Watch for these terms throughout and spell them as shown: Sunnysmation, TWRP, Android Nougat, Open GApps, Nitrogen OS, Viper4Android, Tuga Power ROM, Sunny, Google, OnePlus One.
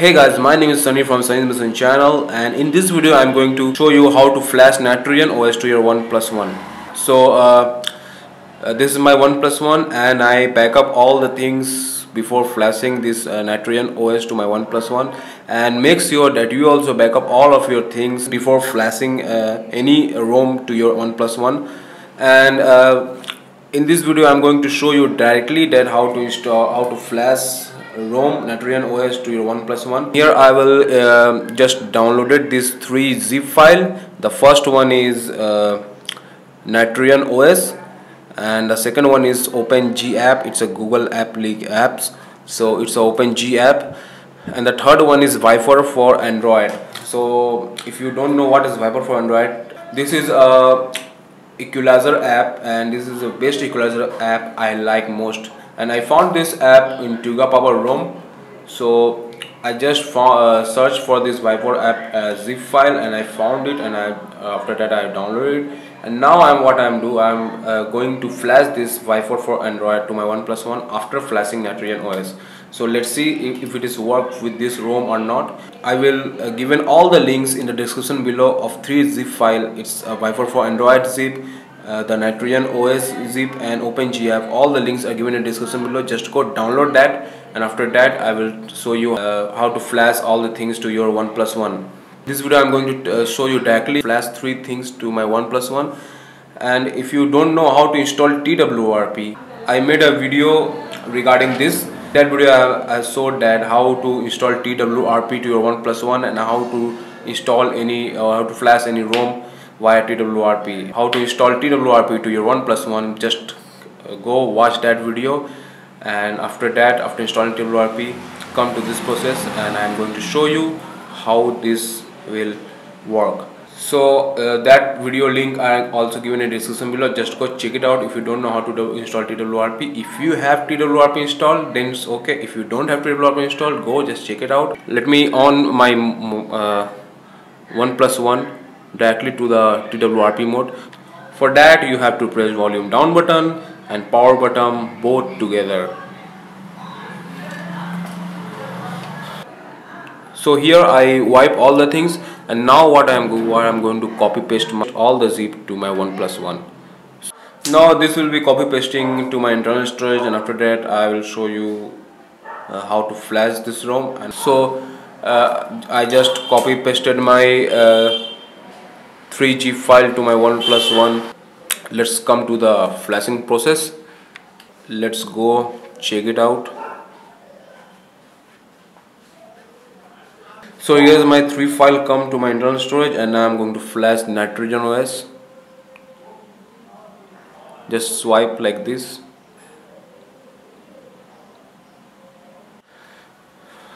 Hey guys, my name is Sunny from Sunnysmation channel, and in this video I'm going to show you how to flash Nitrogen OS to your OnePlus One. So this is my OnePlus One, and I back up all the things before flashing this Nitrogen OS to my OnePlus One, and make sure that you also back up all of your things before flashing any ROM to your OnePlus One. And in this video I'm going to show you directly that how to flash ROM Nitrogen OS to your OnePlus One. Here I will just downloaded these three zip file. The first one is Nitrogen OS, and the second one is Open GApps. It's a Google apps, so it's a Open GApps. And the third one is Viper4Android. So if you don't know what is Viper4Android, this is a equalizer app, and this is the best equalizer app I like most. And I found this app in Tuga Power ROM, so I just searched for this Viper app zip file, and I found it, and after that I downloaded it. And now I'm going to flash this Viper4Android to my OnePlus One after flashing Nitrogen OS. So let's see if it is work with this ROM or not. I will given all the links in the description below of three zip file. It's a Viper4Android zip, the Nitrogen OS zip, and Open GApps. All the links are given in the description below. Just go download that, and after that I will show you how to flash all the things to your OnePlus One. This video I'm going to show you directly flash three things to my OnePlus One. And if you don't know how to install TWRP, I made a video regarding this. That video I showed that how to install TWRP to your OnePlus One, and how to install any or how to flash any ROM via TWRP. How to install TWRP to your OnePlus One, just go watch that video, and after that, after installing TWRP, come to this process, and I am going to show you how this will work. So that video link I also given in the description below. Just go check it out if you don't know how to install TWRP. If you have TWRP installed, then it's okay. If you don't have TWRP installed, go just check it out. Let me on my OnePlus One directly to the TWRP mode. For that you have to press volume down button and power button both together. So here I wipe all the things, and now what I'm going to copy paste all the zip to my OnePlus One. Now this will be copy pasting to my internal storage, and after that I will show you how to flash this ROM. And so I just copy pasted my 3G file to my OnePlus One. Let's come to the flashing process. Let's go check it out. So here's my three file come to my internal storage, and I'm going to flash Nitrogen OS. Just swipe like this.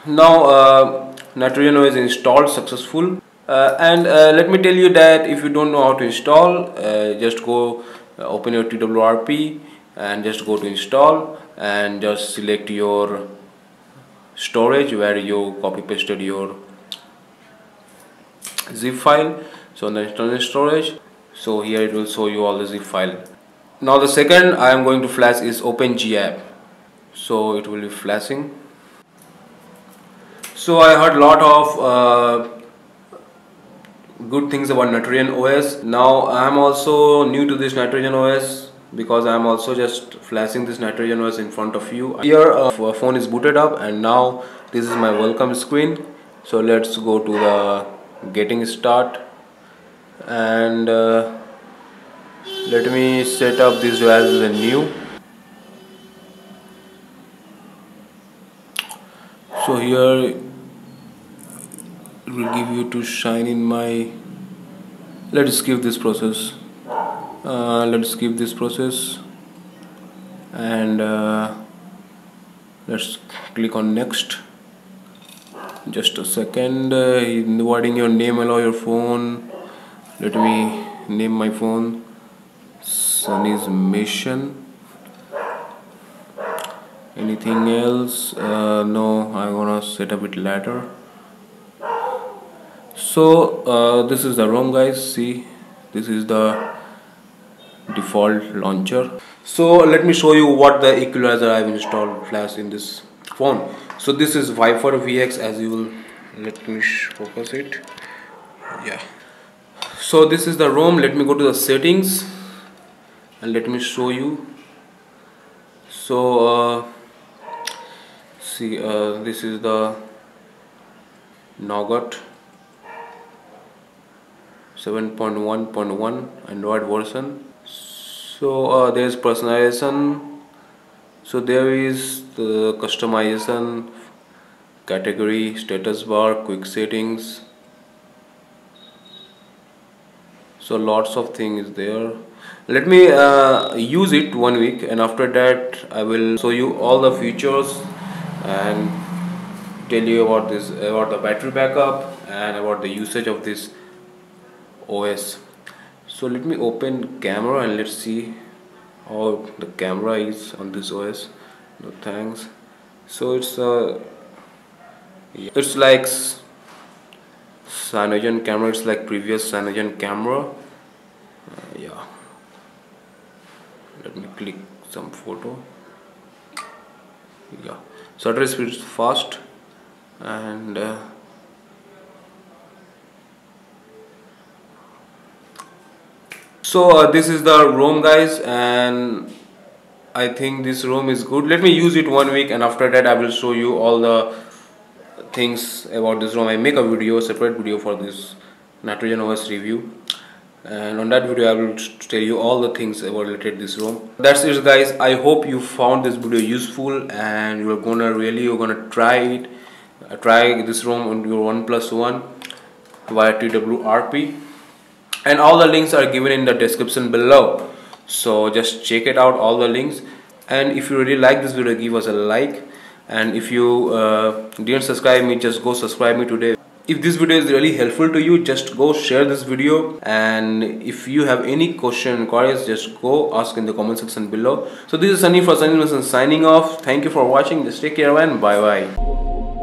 Now Nitrogen OS installed successful. Let me tell you that if you don't know how to install, just go open your TWRP and just go to install, and just select your storage where you copy pasted your zip file. So in the internal storage, so here it will show you all the zip file. Now the second I am going to flash is Open GApps, so it will be flashing. So I heard lot of good things about Nitrogen OS. Now I am also new to this Nitrogen OS, because I am also just flashing this Nitrogen OS in front of you. Here phone is booted up, and now this is my welcome screen. So let's go to the getting start, and let me set up this as a new. So here it will give you to shine in my. Let's skip this process. And let's click on next. Just a second. Inviting your name, allow your phone. Let me name my phone Sunnysmation. Anything else? No, I'm gonna set up it later. So this is the ROM, guys. See, this is the default launcher. So let me show you what the equalizer I've installed flash in this phone. So this is Viper VX, as you will, let me focus it. Yeah, so this is the ROM. Let me go to the settings and let me show you. So see, this is the Nougat 7.1.1 Android version. So there is personalization, so there is the customization, category, status bar, quick settings, so lots of things there. Let me use it 1 week, and after that I will show you all the features and tell you about this, about the battery backup and about the usage of this OS. So let me open camera and let's see how the camera is on this OS. No thanks. So it's a it's like Sunnysmation camera, it's like previous Sunnysmation camera. Yeah, let me click some photo. Yeah, shutter speed is fast, and so this is the ROM, guys, and I think this ROM is good. Let me use it 1 week, and after that I will show you all the things about this ROM. I make a video, separate video for this Nitrogen OS review, and on that video I will tell you all the things about related this ROM. That's it, guys. I hope you found this video useful and you're gonna try it, try this ROM on your OnePlus One via TWRP, and all the links are given in the description below, so just check it out, all the links. And if you really like this video, give us a like, and if you didn't subscribe me, just go subscribe me today. If this video is really helpful to you, just go share this video, and if you have any question, inquiries, just go ask in the comment section below. So this is Sunny for Sunnysmation signing off. Thank you for watching. Just take care and bye bye.